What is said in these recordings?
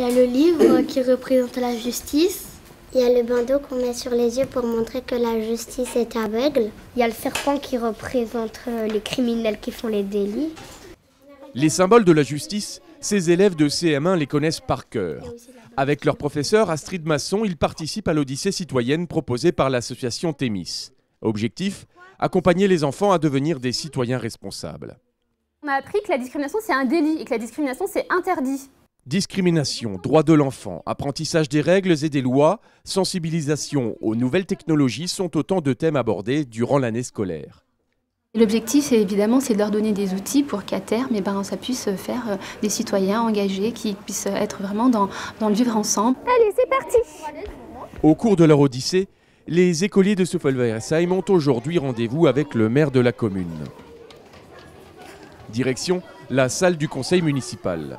Il y a le livre qui représente la justice. Il y a le bandeau qu'on met sur les yeux pour montrer que la justice est aveugle. Il y a le serpent qui représente les criminels qui font les délits. Les symboles de la justice, ces élèves de CM1 les connaissent par cœur. Avec leur professeur Astrid Masson, ils participent à l'odyssée citoyenne proposée par l'association Thémis. Objectif, accompagner les enfants à devenir des citoyens responsables. On a appris que la discrimination c'est un délit et que la discrimination c'est interdit. Discrimination, droits de l'enfant, apprentissage des règles et des lois, sensibilisation aux nouvelles technologies sont autant de thèmes abordés durant l'année scolaire. L'objectif, évidemment, c'est de leur donner des outils pour qu'à terme, ça puisse faire des citoyens engagés qui puissent être vraiment dans le vivre ensemble. Allez, c'est parti! Au cours de leur odyssée, les écoliers de Souffelweyersheim ont aujourd'hui rendez-vous avec le maire de la commune. Direction la salle du conseil municipal.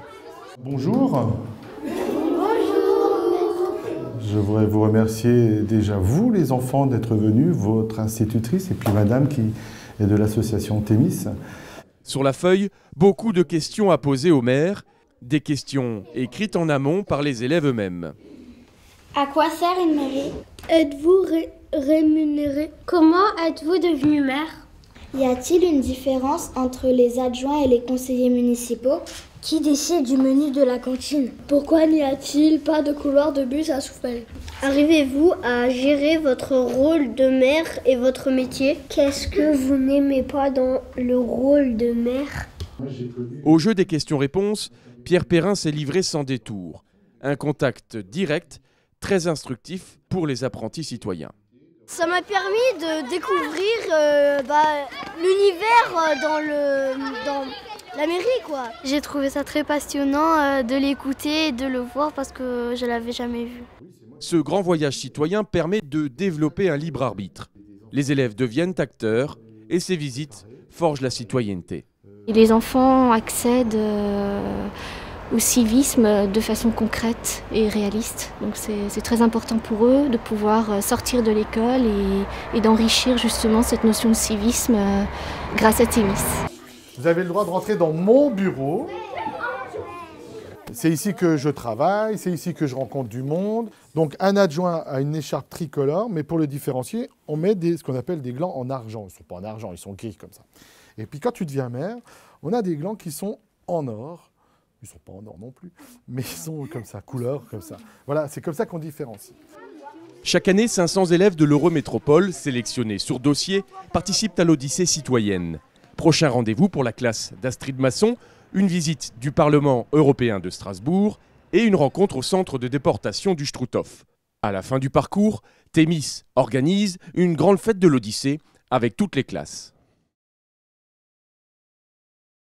Bonjour. Je voudrais vous remercier déjà, vous les enfants, d'être venus, votre institutrice et puis madame qui est de l'association Thémis. Sur la feuille, beaucoup de questions à poser au maire, des questions écrites en amont par les élèves eux-mêmes. À quoi sert une mairie? Êtes-vous rémunéré? Comment êtes-vous devenu maire? Y a-t-il une différence entre les adjoints et les conseillers municipaux? Qui décide du menu de la cantine? Pourquoi n'y a-t-il pas de couloir de bus à Souffel? Arrivez-vous à gérer votre rôle de maire et votre métier? Qu'est-ce que vous n'aimez pas dans le rôle de maire? Au jeu des questions-réponses, Pierre Perrin s'est livré sans détour. Un contact direct, très instructif pour les apprentis citoyens. Ça m'a permis de découvrir l'univers dans la mairie, quoi. J'ai trouvé ça très passionnant de l'écouter et de le voir parce que je ne l'avais jamais vu. Ce grand voyage citoyen permet de développer un libre arbitre. Les élèves deviennent acteurs et ces visites forgent la citoyenneté. Et les enfants accèdent au civisme de façon concrète et réaliste. Donc c'est très important pour eux de pouvoir sortir de l'école et d'enrichir justement cette notion de civisme grâce à Thémis. Vous avez le droit de rentrer dans mon bureau. C'est ici que je travaille, c'est ici que je rencontre du monde. Donc un adjoint a une écharpe tricolore, mais pour le différencier, on met ce qu'on appelle des glands en argent. Ils ne sont pas en argent, ils sont gris comme ça. Et puis quand tu deviens maire, on a des glands qui sont en or. Ils ne sont pas en or non plus, mais ils sont comme ça, couleur, comme ça. Voilà, c'est comme ça qu'on différencie. Chaque année, 500 élèves de l'Eurométropole, sélectionnés sur dossier, participent à l'Odyssée citoyenne. Prochain rendez-vous pour la classe d'Astrid Masson, une visite du Parlement européen de Strasbourg et une rencontre au centre de déportation du Struthof. À la fin du parcours, Thémis organise une grande fête de l'Odyssée avec toutes les classes.